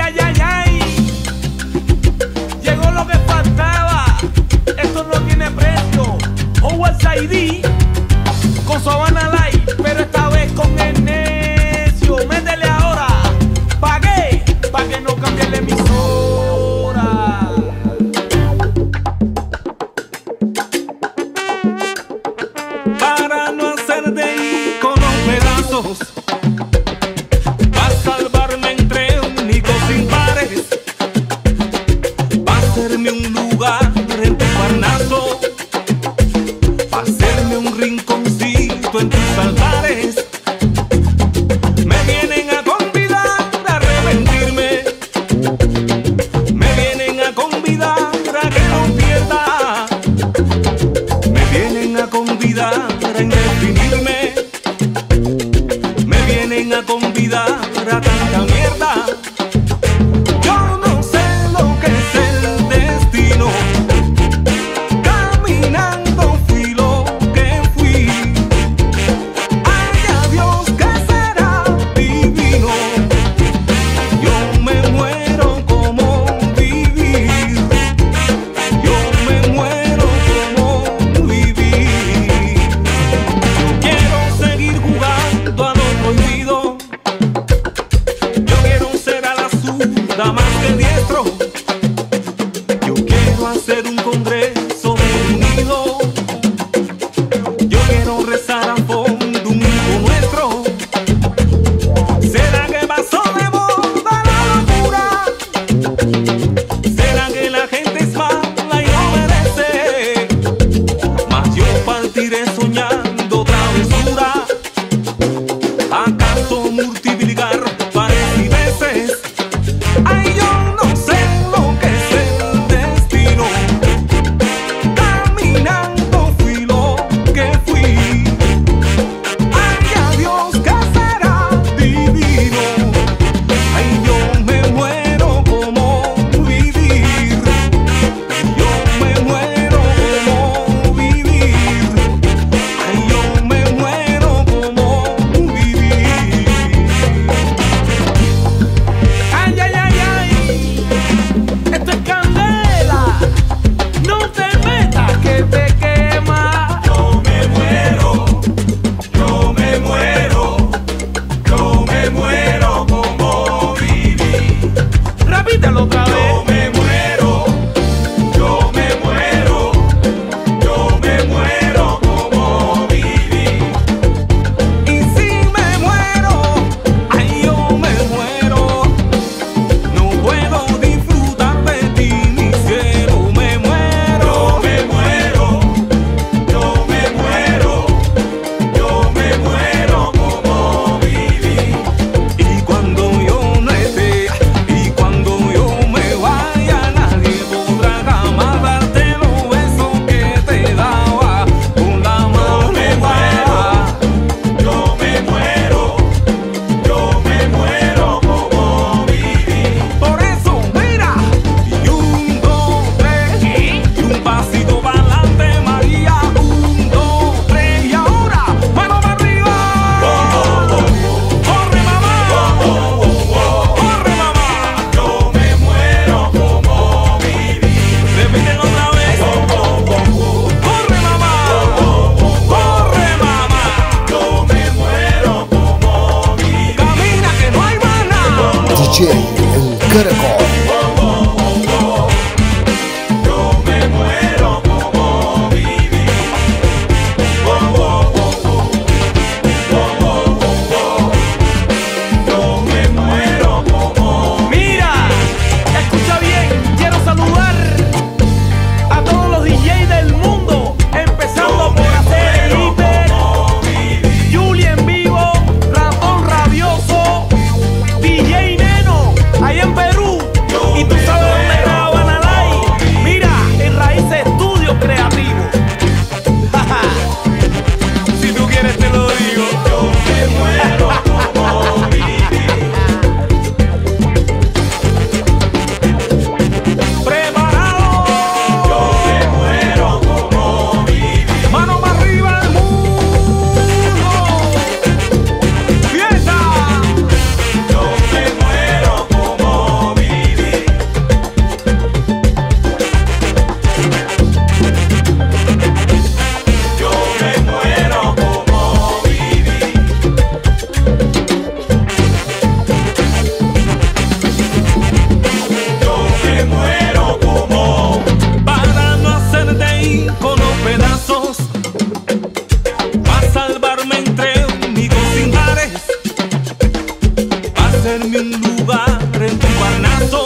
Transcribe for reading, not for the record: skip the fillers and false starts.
ay, ay, ay, ay. Llegó lo que faltaba. Esto no tiene precio. Jowar Saidi con su Habana Live, pero esta vez con el necio. Métele ahora. Pagué para que no cambie la emisora. Para no hacer de ícono pedazos. Hacerme un rinconcito en tus altares. Me vienen a convidar a arrepentirme. Me vienen a convidar a que no pierda. Me vienen a convidar a indefinirme. Me vienen a convidar a tanta mierda. Yo quiero hacer un congreso unido. Yo quiero rezar a fondo un hijo nuestro. ¿Será que pasó de moda la locura? ¿Será que la gente es mala y no merece? Mas yo partiré soñando travesura. ¿Acaso multiplicar pares y veces? Ay, yo no sé lo que es el destino. Caminando fui lo que fui. Ay, a Dios que será divino. Ay, yo me muero como vivir. Yo me muero como vivir. Ay, yo me muero como vivir. Ay, ay, ay. Esto es candela, no te metas que te quema. Yo me muero, yo me muero, yo me muero como viví. Repítelo otra vez. Yo me muero, yo me muero, yo me muero como viví. Y si me muero, ay, yo me muero, no puedo vivir. DJ El Caracol. Yo me muero como viví. Yo me muero como viví. Mira, escucha bien, quiero saludar a todos los DJs del mundo, empezando por hacer Iper, Juli en vivo, Ratón Rabioso, DJ Ahí en Perú. hacerme un lugar en tu parnaso.